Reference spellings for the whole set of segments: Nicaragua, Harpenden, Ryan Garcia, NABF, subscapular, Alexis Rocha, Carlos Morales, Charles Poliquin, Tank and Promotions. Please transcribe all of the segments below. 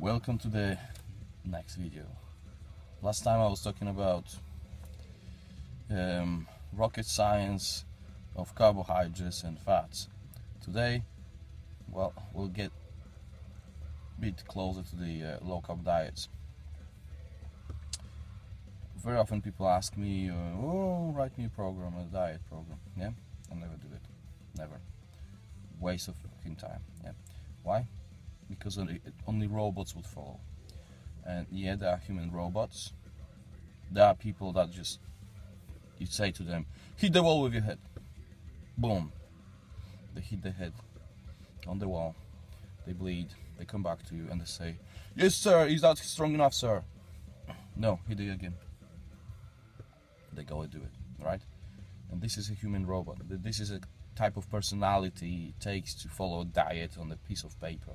Welcome to the next video. Last time I was talking about rocket science of carbohydrates and fats. Today, well, we'll get a bit closer to the low-carb diets. Very often people ask me, oh, write me a program, a diet program. Yeah, I never do it, never. Waste of fucking time. Yeah, why? Because only robots would follow. And yeah, there are human robots. There are people that just, you say to them, hit the wall with your head. Boom. They hit their head on the wall. They bleed. They come back to you and they say, yes, sir, is that strong enough, sir? No, hit it again. They go and do it, right? And this is a human robot. This is a type of personality it takes to follow a diet on a piece of paper.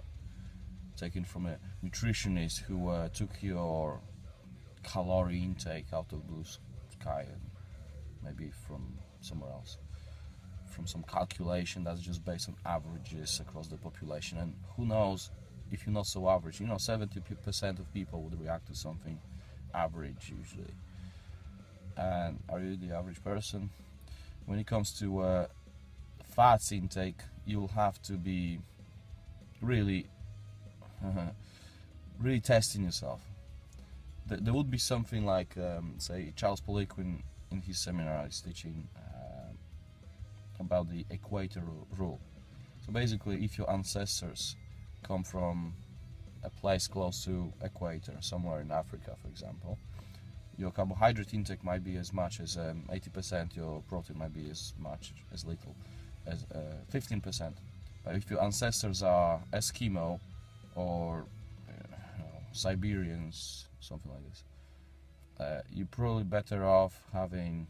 Taken from a nutritionist who took your calorie intake out of blue sky, and maybe from somewhere else, from some calculation that's just based on averages across the population. And who knows if you're not so average, you know, 70% of people would react to something average usually. And are you the average person? When it comes to fats intake, you'll have to be really testing yourself. There would be something like, say, Charles Poliquin in his seminar is teaching about the equator rule. So basically, if your ancestors come from a place close to equator, somewhere in Africa, for example, your carbohydrate intake might be as much as 80%, your protein might be as much as little as 15%. But if your ancestors are Eskimo, or you know, Siberians, something like this, you're probably better off having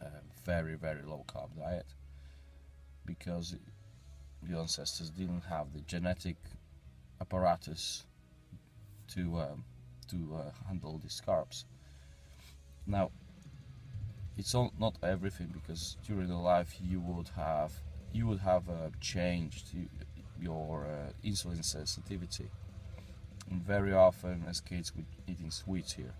a very, very low carb diet, because your ancestors didn't have the genetic apparatus to handle these carbs. Now, it's not everything, because during your life you would have changed your insulin sensitivity, and very often as kids we're eating sweets here,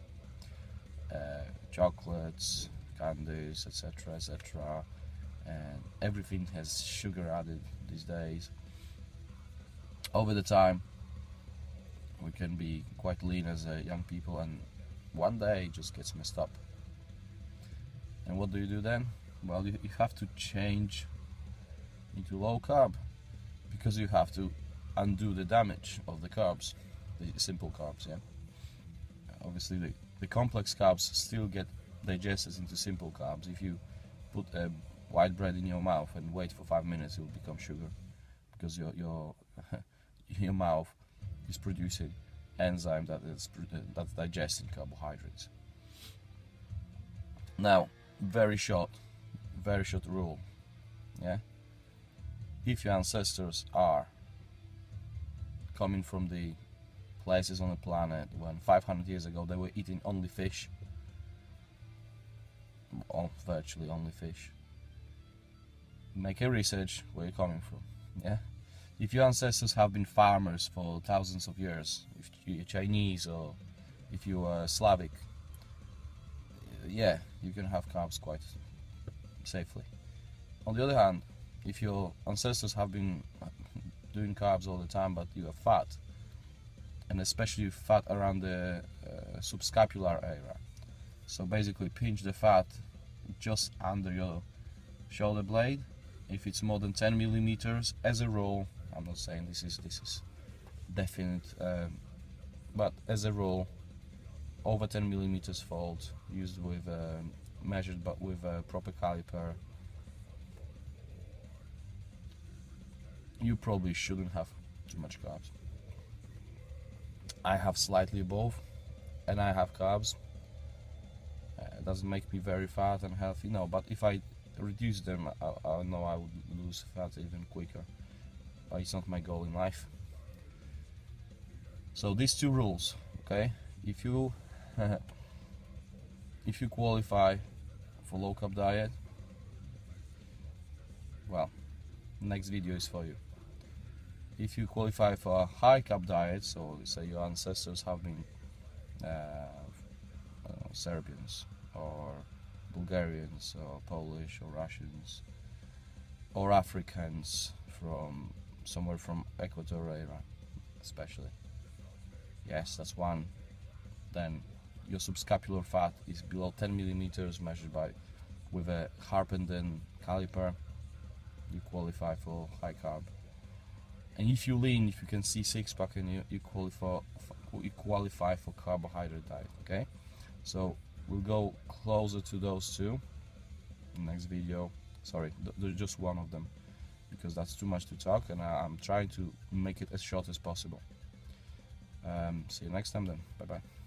chocolates, candies, etc, etc, and everything has sugar added these days. Over the time we can be quite lean as young people, and one day it just gets messed up. And what do you do then? Well, you have to change into low carb, because you have to undo the damage of the carbs, the simple carbs. Yeah, obviously the complex carbs still get digested into simple carbs. If you put a white bread in your mouth and wait for 5 minutes, it will become sugar, because your mouth is producing enzyme that's digesting carbohydrates. Now, very short rule. Yeah. If your ancestors are coming from the places on the planet when 500 years ago they were eating only fish, or virtually only fish, make a research where you're coming from. Yeah, if your ancestors have been farmers for thousands of years, if you're Chinese or if you are Slavic, yeah, you can have carbs quite safely. On the other hand, if your ancestors have been doing carbs all the time, but you are fat, and especially fat around the subscapular area, so basically pinch the fat just under your shoulder blade. If it's more than 10 millimeters, as a rule, I'm not saying this is definite, but as a rule, over 10 millimeters fold, used with measured but with a proper caliper, you probably shouldn't have too much carbs. I have slightly above, and I have carbs. It doesn't make me very fat and healthy, no, but if I reduce them, I know I would lose fat even quicker. But it's not my goal in life. So these two rules, okay? If you if you qualify for low carb diet, well, next video is for you. if you qualify for a high carb diet, so say your ancestors have been Serbians or Bulgarians or Polish or Russians or Africans from somewhere from Equatorial Iran, especially. Yes, that's one. Then your subscapular fat is below 10 millimeters, measured by with a Harpenden caliper. You qualify for high carb. And if you lean, if you can see six-pack, and you qualify for carbohydrate diet. Okay, so we'll go closer to those two in the next video. Sorry, there's just one of them, because that's too much to talk, and I'm trying to make it as short as possible. See you next time then. Bye bye.